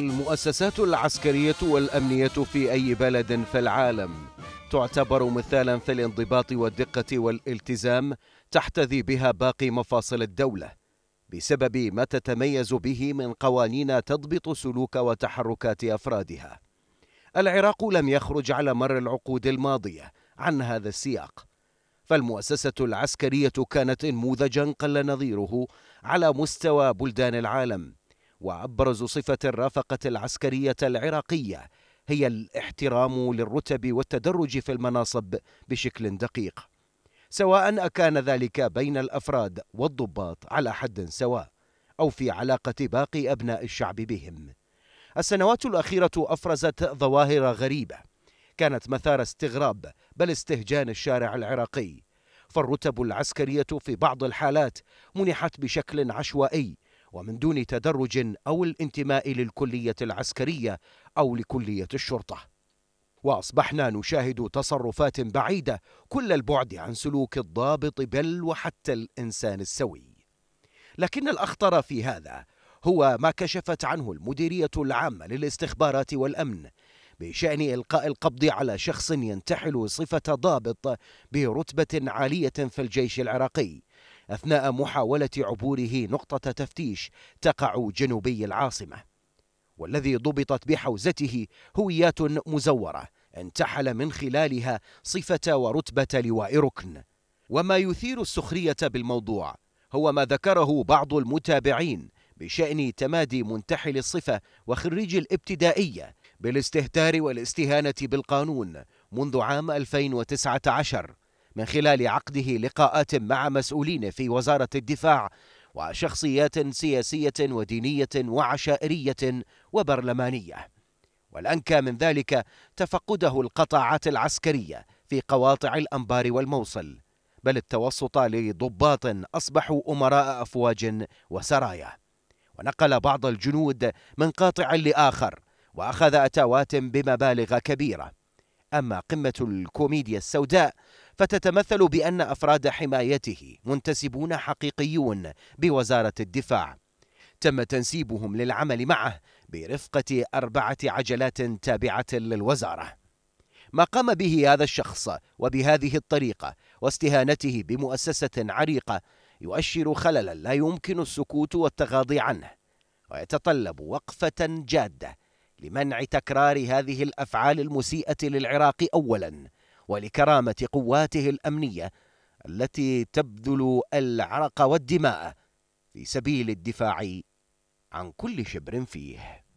المؤسسات العسكرية والأمنية في أي بلد في العالم تعتبر مثالا في الانضباط والدقة والالتزام تحتذي بها باقي مفاصل الدولة بسبب ما تتميز به من قوانين تضبط سلوك وتحركات أفرادها. العراق لم يخرج على مر العقود الماضية عن هذا السياق، فالمؤسسة العسكرية كانت نموذجا قل نظيره على مستوى بلدان العالم، وأبرز صفة رافقت العسكرية العراقية هي الاحترام للرتب والتدرج في المناصب بشكل دقيق، سواء أكان ذلك بين الأفراد والضباط على حد سواء أو في علاقة باقي أبناء الشعب بهم. السنوات الأخيرة أفرزت ظواهر غريبة كانت مثار استغراب بل استهجان الشارع العراقي، فالرتب العسكرية في بعض الحالات منحت بشكل عشوائي ومن دون تدرج أو الانتماء للكلية العسكرية أو لكلية الشرطة، وأصبحنا نشاهد تصرفات بعيدة كل البعد عن سلوك الضابط بل وحتى الإنسان السوي. لكن الأخطر في هذا هو ما كشفت عنه المديرية العامة للاستخبارات والأمن بشأن إلقاء القبض على شخص ينتحل صفة ضابط برتبة عالية في الجيش العراقي أثناء محاولة عبوره نقطة تفتيش تقع جنوبي العاصمة، والذي ضبطت بحوزته هويات مزورة انتحل من خلالها صفة ورتبة لواء ركن. وما يثير السخرية بالموضوع هو ما ذكره بعض المتابعين بشأن تمادي منتحل الصفة وخريج الابتدائية بالاستهتار والاستهانة بالقانون منذ عام 2019 من خلال عقده لقاءات مع مسؤولين في وزارة الدفاع وشخصيات سياسية ودينية وعشائرية وبرلمانية. والأنكى من ذلك تفقده القطاعات العسكرية في قواطع الأنبار والموصل، بل التوسط لضباط أصبحوا أمراء أفواج وسرايا، ونقل بعض الجنود من قاطع لآخر وأخذ أتاوات بمبالغ كبيرة. أما قمة الكوميديا السوداء فتتمثل بأن أفراد حمايته منتسبون حقيقيون بوزارة الدفاع تم تنسيبهم للعمل معه برفقة 4 عجلات تابعة للوزارة. ما قام به هذا الشخص وبهذه الطريقة واستهانته بمؤسسة عريقة يؤشر خللا لا يمكن السكوت والتغاضي عنه، ويتطلب وقفة جادة لمنع تكرار هذه الأفعال المسيئة للعراق أولاً، ولكرامة قواته الأمنية التي تبذل العرق والدماء في سبيل الدفاع عن كل شبر فيه.